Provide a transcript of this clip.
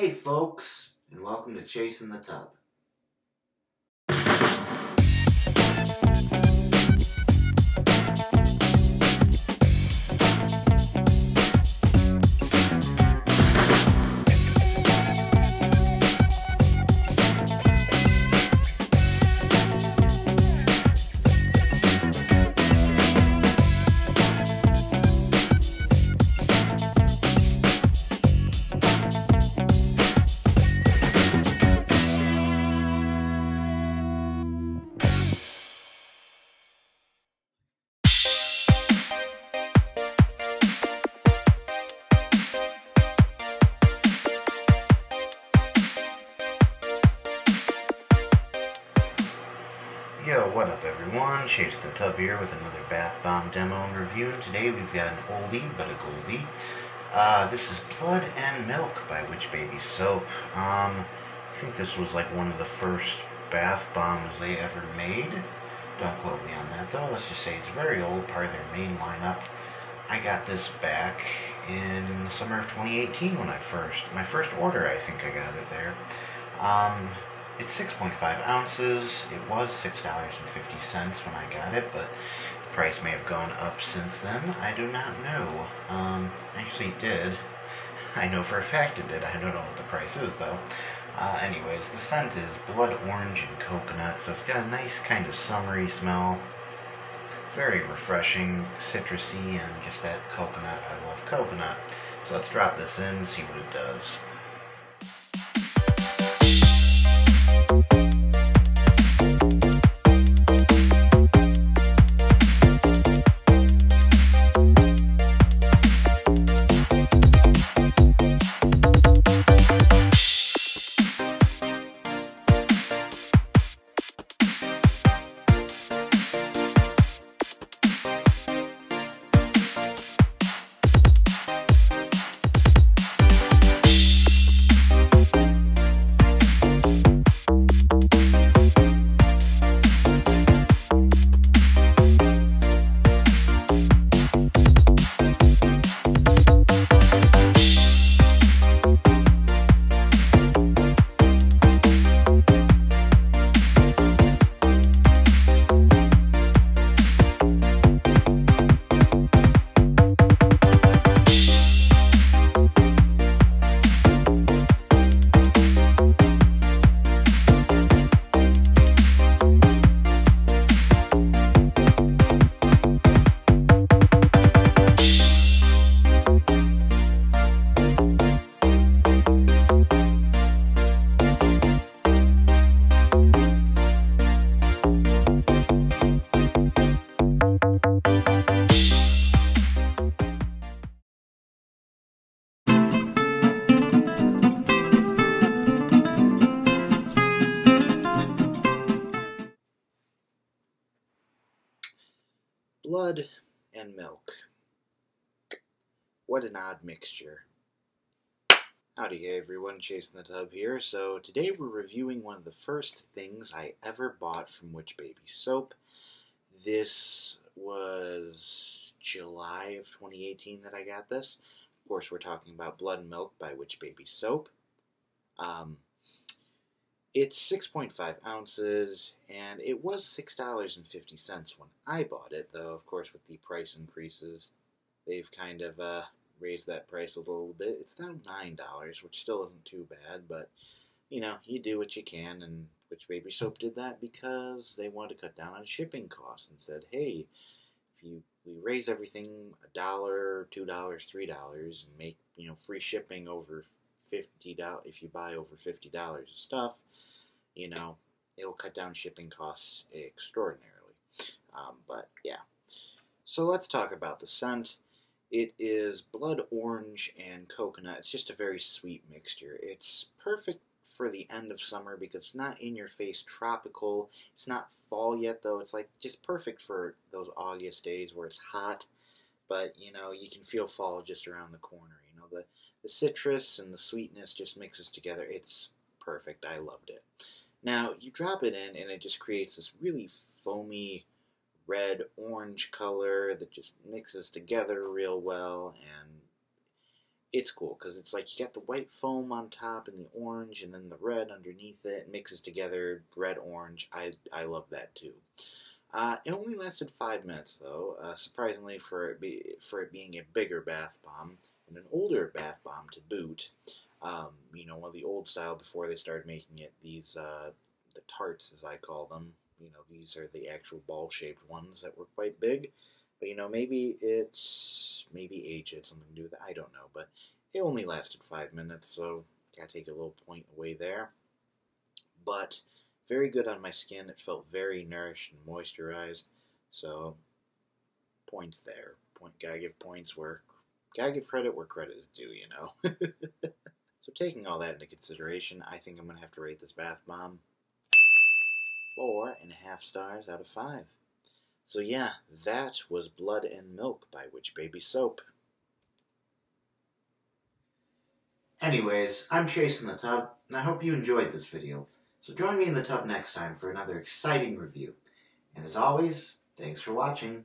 Hey folks, and welcome to Chase in the Tub. Yo, what up everyone? Chase the Tub here with another bath bomb demo and review. Today we've got an oldie but a goldie. This is Blood and Milk by Witch Baby Soap. I think this was like one of the first bath bombs they ever made. Don't quote me on that though. Let's just say it's very old, part of their main lineup. I got this back in the summer of 2018 when my first order, I think I got it there. It's 6.5 ounces. It was $6.50 when I got it, but the price may have gone up since then. I do not know. Actually, it did. I know for a fact it did. I don't know what the price is, though. Anyways, the scent is blood orange and coconut, so it's got a nice kind of summery smell. Very refreshing, citrusy, and just that coconut. I love coconut. So let's drop this in and see what it does. Blood and milk. What an odd mixture. Howdy everyone, Chase in the Tub here. So today we're reviewing one of the first things I ever bought from Witch Baby Soap. This was July of 2018 that I got this. Of course, we're talking about Blood and Milk by Witch Baby Soap. It's 6.5 ounces, and it was $6.50 when I bought it, though, of course, with the price increases, they've kind of raised that price a little bit. It's now $9, which still isn't too bad, but, you know, you do what you can, and Witch Baby Soap did that because they wanted to cut down on shipping costs and said, hey, if we raise everything $1, $2, $3, and make, you know, free shipping over $50 if you buy over $50 of stuff, you know, it'll cut down shipping costs extraordinarily. But yeah, so let's talk about the scent. It is blood orange and coconut. It's just a very sweet mixture. It's perfect for the end of summer because it's not in your face tropical. It's not fall yet though. It's like just perfect for those August days where it's hot, but you know, you can feel fall just around the corner. You know, the citrus and the sweetness just mixes together. It's perfect. I loved it. Now, you drop it in and it just creates this really foamy red-orange color that just mixes together real well, and it's cool because it's like you got the white foam on top and the orange and then the red underneath it. It mixes together, red, orange. I love that too. It only lasted 5 minutes though, surprisingly for it being a bigger bath bomb and an older bath bomb to boot. You know, one of the old style before they started making it, these, the tarts as I call them, you know, these are the actual ball shaped ones that were quite big, but you know, maybe age had something to do with it, I don't know, but it only lasted 5 minutes, so gotta take a little point away there, but very good on my skin. It felt very nourished and moisturized, so points there. Gotta give credit where credit is due, you know. So taking all that into consideration, I think I'm gonna have to rate this bath bomb 4.5 stars out of 5. So yeah, that was Blood and Milk by Witch Baby Soap. Anyways, I'm Chase in the Tub, and I hope you enjoyed this video. So join me in the tub next time for another exciting review. And as always, thanks for watching.